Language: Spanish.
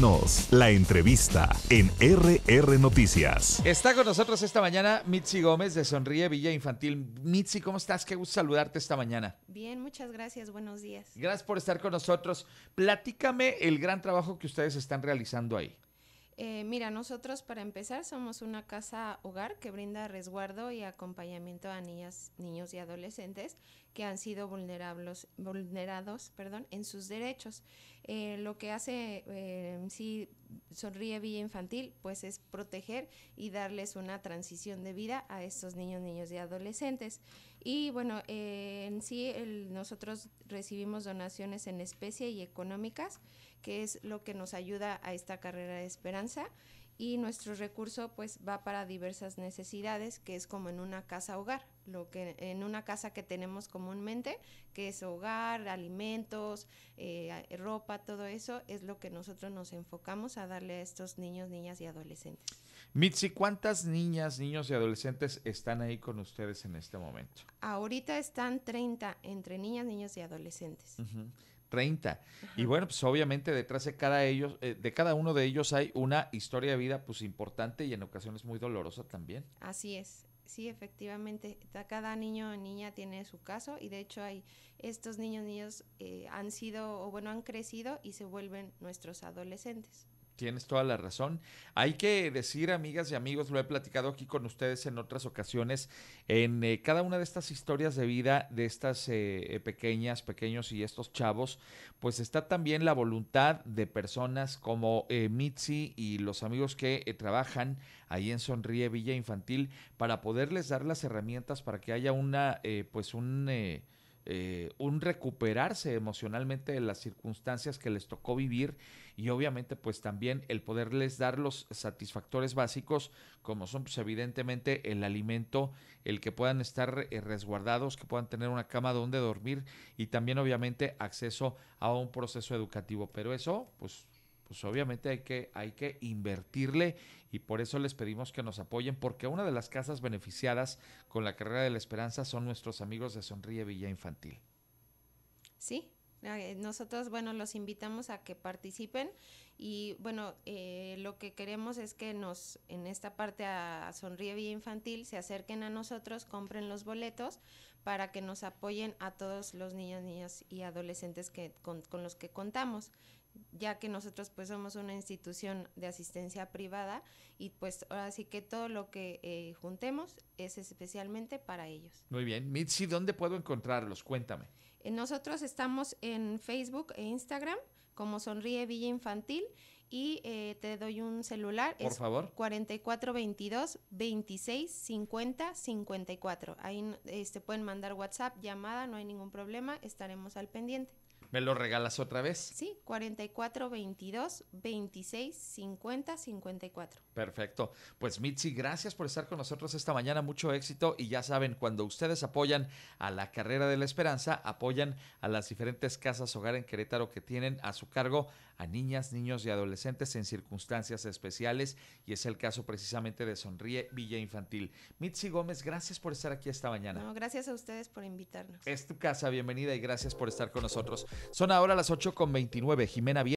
vernos. La entrevista en RR Noticias. Está con nosotros esta mañana Mitzi Gómez de Sonríe Villa Infantil. Mitzi, ¿cómo estás? Qué gusto saludarte esta mañana. Bien, muchas gracias. Buenos días. Gracias por estar con nosotros. Platícame el gran trabajo que ustedes están realizando ahí. Mira, nosotros para empezar somos una casa hogar que brinda resguardo y acompañamiento a niñas, niños y adolescentes que han sido vulnerados en sus derechos. Lo que hace Sonríe Villa Infantil pues es proteger y darles una transición de vida a estos niños, niñas y adolescentes. Y bueno, nosotros recibimos donaciones en especie y económicas, que es lo que nos ayuda a esta carrera de esperanza, y nuestro recurso pues va para diversas necesidades, que es como en una casa hogar, lo que en una casa que tenemos comúnmente, que es hogar, alimentos, ropa, todo eso es lo que nosotros nos enfocamos a darle a estos niños, niñas y adolescentes. Mitzi, ¿cuántas niñas, niños y adolescentes están ahí con ustedes en este momento? Ahorita están 30 entre niñas, niños y adolescentes. Uh-huh. 30. Y bueno, pues obviamente detrás de cada uno de ellos hay una historia de vida pues importante y en ocasiones muy dolorosa también. Así es, sí, efectivamente. Cada niño o niña tiene su caso, y de hecho hay estos niños, niñas han crecido y se vuelven nuestros adolescentes. Tienes toda la razón. Hay que decir, amigas y amigos, lo he platicado aquí con ustedes en otras ocasiones, en cada una de estas historias de vida de estas pequeños y estos chavos, pues está también la voluntad de personas como Mitzi y los amigos que trabajan ahí en Sonríe Villa Infantil para poderles dar las herramientas para que haya un recuperarse emocionalmente de las circunstancias que les tocó vivir, y obviamente pues también el poderles dar los satisfactores básicos como son pues evidentemente el alimento, el que puedan estar resguardados, que puedan tener una cama donde dormir y también obviamente acceso a un proceso educativo, pero eso pues obviamente hay que invertirle, y por eso les pedimos que nos apoyen, porque una de las casas beneficiadas con la carrera de la esperanza son nuestros amigos de Sonríe Villa Infantil. Sí, nosotros los invitamos a que participen, y lo que queremos es que en esta parte a Sonríe Villa Infantil se acerquen a nosotros, compren los boletos para que nos apoyen a todos los niños, niñas y adolescentes con los que contamos, ya que nosotros pues somos una institución de asistencia privada, y pues ahora sí que todo lo que juntemos es especialmente para ellos. Muy bien. Mitzi, ¿dónde puedo encontrarlos? Cuéntame. Nosotros estamos en Facebook e Instagram como Sonríe Villa Infantil, y te doy un celular. Por favor. 4422-2650-54. Ahí pueden mandar WhatsApp, llamada, no hay ningún problema, estaremos al pendiente. ¿Me lo regalas otra vez? Sí, 4422-2650-54. Perfecto. Pues Mitzi, gracias por estar con nosotros esta mañana, mucho éxito, y ya saben, cuando ustedes apoyan a la carrera de la esperanza, apoyan a las diferentes casas hogar en Querétaro que tienen a su cargo a niñas, niños y adolescentes en circunstancias especiales, y es el caso precisamente de Sonríe Villa Infantil. Mitzi Gómez, gracias por estar aquí esta mañana. No, gracias a ustedes por invitarnos. Es tu casa, bienvenida, y gracias por estar con nosotros. Son ahora las 8:29, Jimena Vier.